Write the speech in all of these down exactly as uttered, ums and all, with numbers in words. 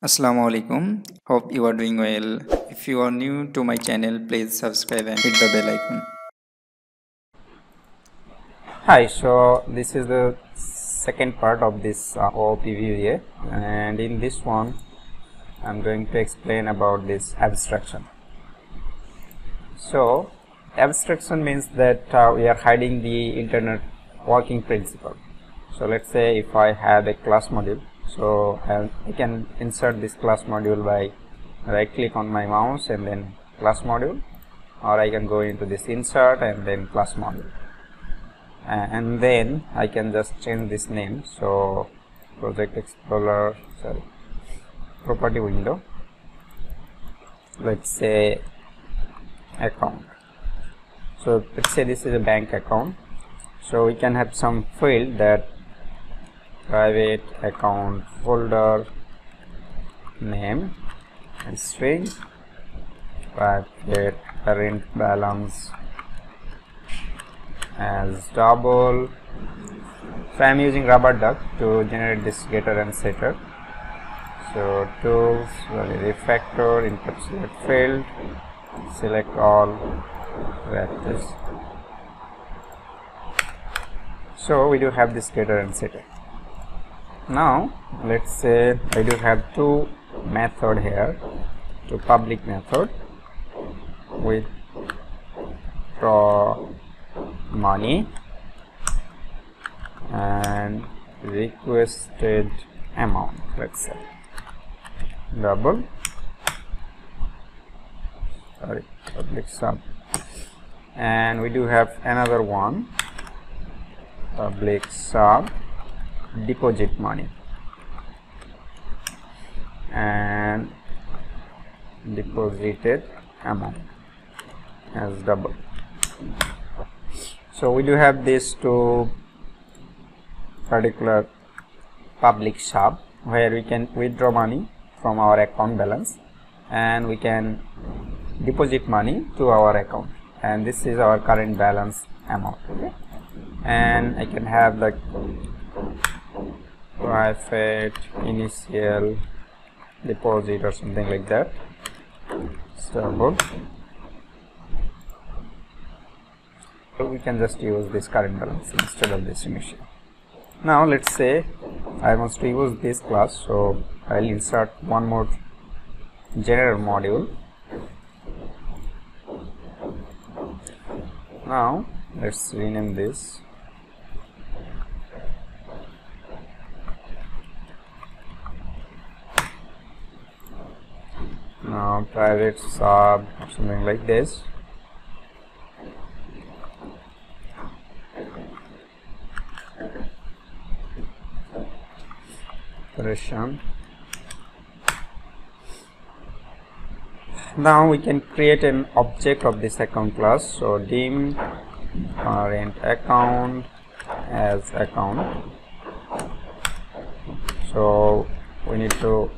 Assalamualaikum, hope you are doing well. If you are new to my channel, please subscribe and hit the bell icon. Hi, so this is the second part of this uh, O O P V B A, and in this one I'm going to explain about this abstraction. So abstraction means that uh, we are hiding the internet working principle. So let's say if I have a class module, so I, I can insert this class module by right click on my mouse and then class module, or I can go into this insert and then class module, uh, and then I can just change this name. So project explorer, sorry, property window, let's say account. So let's say this is a bank account, so we can have some field that private account folder name and string private current balance as double. So I am using rubber duck to generate this getter and setter. So tools, refactor, encapsulate field, select all, wrap this. So we do have this getter and setter. Now let's say I do have two method here, two public method with draw money and requested amount, let's say double, sorry, public sub, and we do have another one public sub deposit money and deposited amount as double. So we do have these two particular public sub where we can withdraw money from our account balance and we can deposit money to our account, and this is our current balance amount, okay? And I can have like private initial deposit or something like that, double. So we can just use this current balance instead of this initial. Now let's say I want to use this class, so I'll insert one more general module. Now let's rename this now private sub or something like this, operation. Now we can create an object of this account class, so dim current account as account. So we need to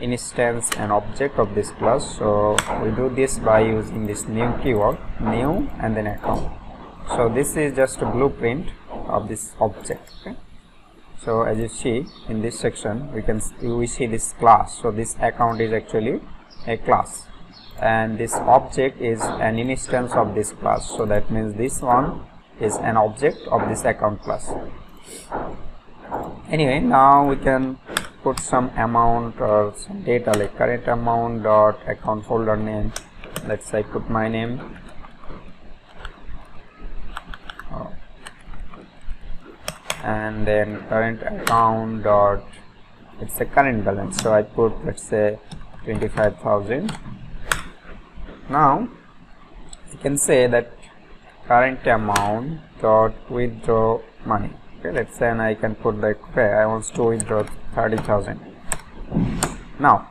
instance an object of this class, so we do this by using this new keyword, new and then account. So this is just a blueprint of this object, okay? So as you see in this section, we can we see this class, so this account is actually a class and this object is an instance of this class, so that means this one is an object of this account class. Anyway, now we can put some amount or some data like current amount dot account folder name. Let's say I put my name, oh. And then current account dot, it's a current balance, so I put let's say twenty-five thousand. Now you can say that current amount dot withdraw money, okay? Let's say, and I can put like, okay, I want to withdraw thirty thousand. Now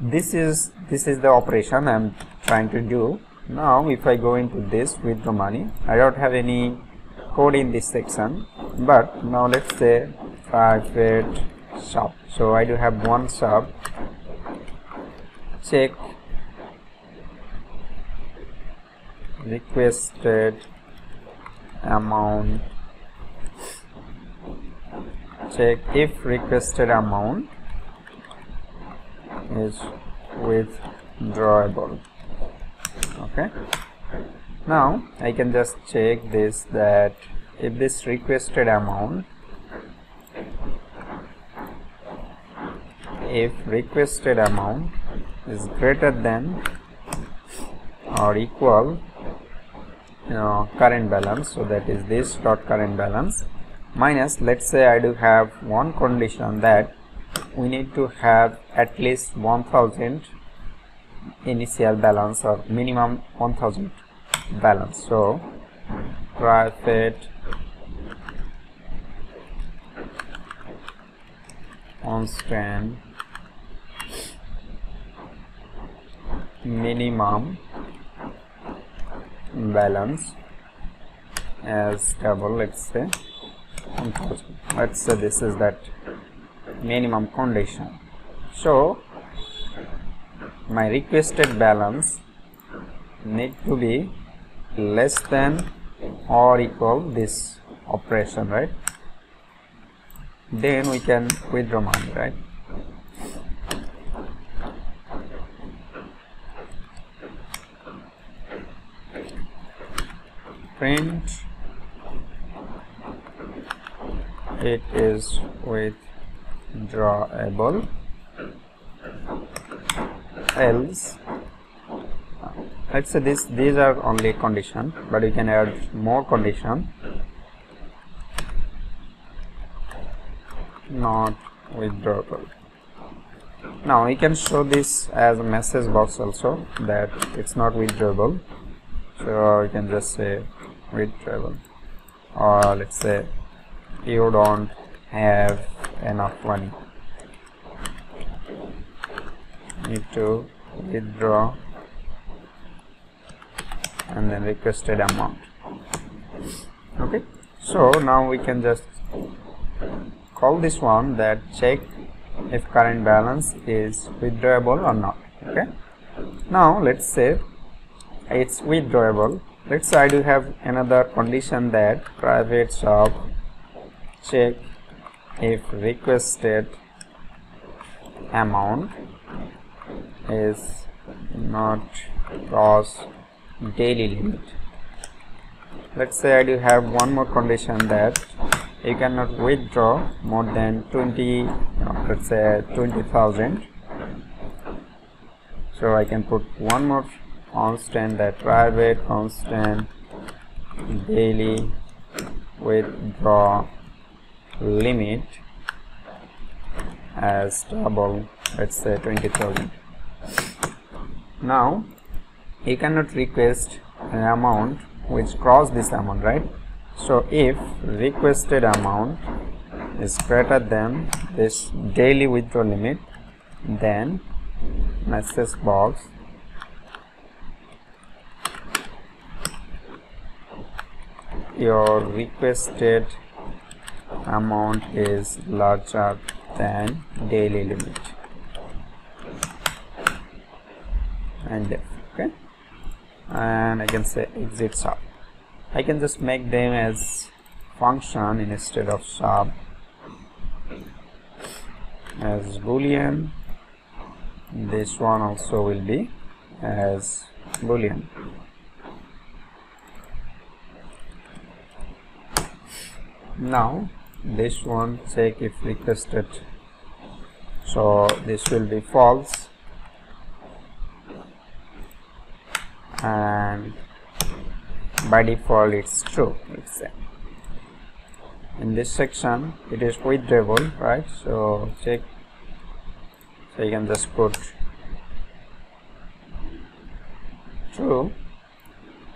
this is this is the operation I'm trying to do. Now if I go into this withdraw money, I don't have any code in this section, but now let's say private sub, so I do have one sub, check requested amount, check if requested amount is withdrawable. Okay, now I can just check this, that if this requested amount, if requested amount is greater than or equal you know, current balance, so that is this dot current balance minus, let's say I do have one condition that we need to have at least one thousand initial balance or minimum one thousand balance. So private constant minimum balance as double, let's say one thousand. Let's say this is that minimum condition. So my requested balance need to be less than or equal this operation, right? Then we can withdraw money, right? Print it is withdrawable, else let's say this these are only condition, but you can add more condition, not withdrawable. Now we can show this as a message box also, that it's not withdrawable, so you can just say withdrawable, or let's say you don't have enough money, need to withdraw, and then requested amount. Okay, so now we can just call this one that check if current balance is withdrawable or not. Okay, now let's say it's withdrawable. Let's say I do have another condition that private shop check if requested amount is not cross daily limit. Let's say I do have one more condition that you cannot withdraw more than twenty, no, let's say twenty thousand. So I can put one more constant that private constant daily withdraw limit as double, let's say twenty thousand. Now you cannot request an amount which cross this amount, right? So if requested amount is greater than this daily withdraw limit, then message box your requested amount is larger than daily limit, and def, okay, and I can say exit shop. I can just make them as function instead of shop, as boolean. This one also will be as boolean. Now this one check if requested, so this will be false, and by default it's true. Let's say in this section it is withdrawable, right? So check, so you can just put true,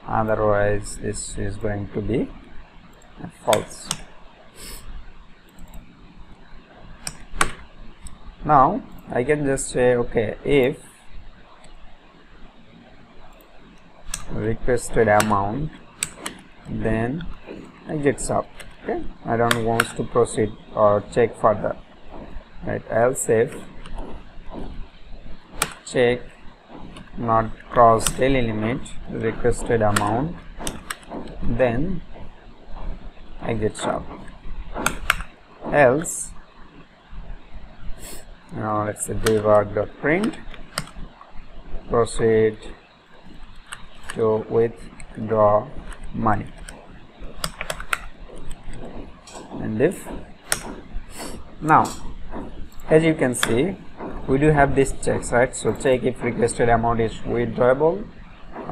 otherwise this is going to be false. Now I can just say, okay, if requested amount, then exit shop. Okay, I don't want to proceed or check further, right? Else if check not cross daily limit requested amount, then exit shop, else Now let's say debug dot print, proceed to withdraw money, and leave. Now as you can see, we do have this checks, right? So check if requested amount is withdrawable,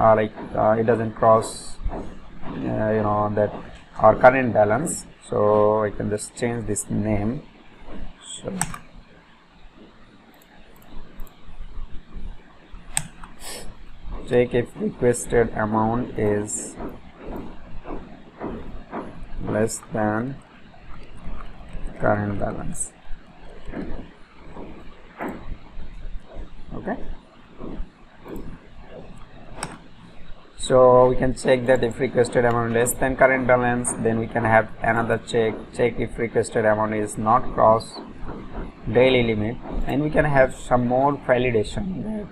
uh, like uh, it doesn't cross uh, you know that our current balance. So I can just change this name. So check if requested amount is less than current balance. Okay, so we can check that if requested amount less than current balance, then we can have another check, check if requested amount is not cross daily limit, and we can have some more validation that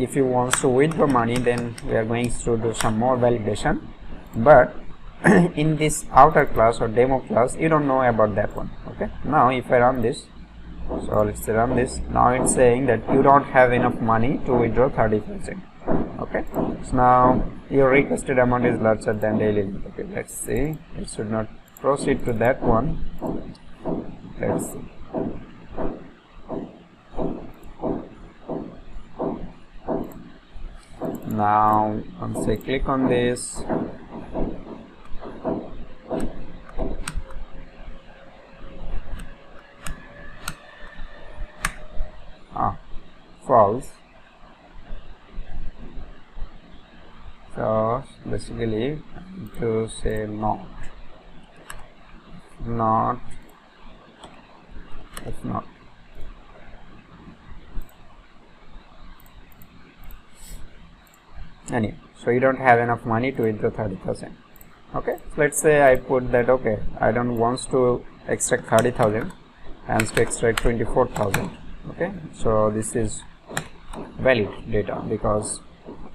if you want to withdraw money, then we are going to do some more validation. But in this outer class or demo class, you don't know about that one. Okay, now if I run this, so let's run this, now it's saying that you don't have enough money to withdraw thirty percent. Okay, so now your requested amount is larger than daily limit. Okay, let's see, it should not proceed to that one. Let's see. Now once I click on this, ah, false. So basically to say not, not, it's not. Anyway, so you don't have enough money to withdraw thirty thousand. Okay, so let's say I put that, okay, I don't want to extract thirty thousand, I want to extract twenty-four thousand. Okay, so this is valid data because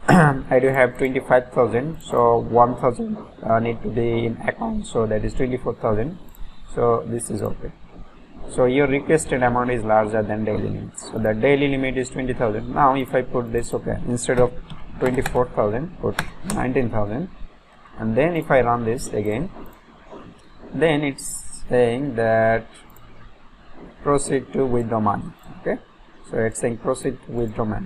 I do have twenty-five thousand, so one thousand uh, need to be in account, so that is twenty-four thousand. So this is okay. So your requested amount is larger than daily limit, so the daily limit is twenty thousand. Now if I put this, okay, instead of twenty-four thousand, put nineteen thousand, and then if I run this again, then it's saying that proceed to withdraw money. Okay, so it's saying proceed to withdraw money.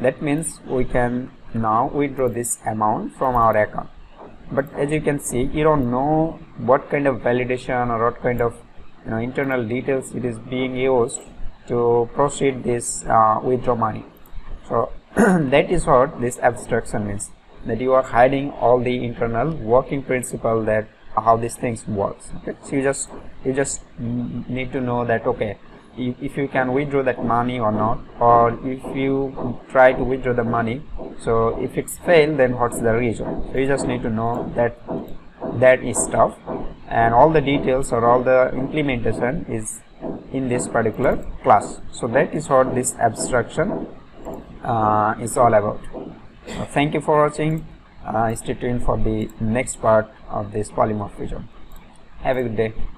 That means we can now withdraw this amount from our account. But as you can see, you don't know what kind of validation or what kind of you know internal details it is being used to proceed this uh, withdraw money. So that is what this abstraction means, that you are hiding all the internal working principle that how these things works. Okay, so you just you just need to know that okay, if, if you can withdraw that money or not, or if you try to withdraw the money, so if it's failed, then what's the reason. So you just need to know that that is stuff, and all the details or all the implementation is in this particular class. So that is what this abstraction uh, is all about. So thank you for watching. Uh, stay tuned for the next part of this polymorphism. Have a good day.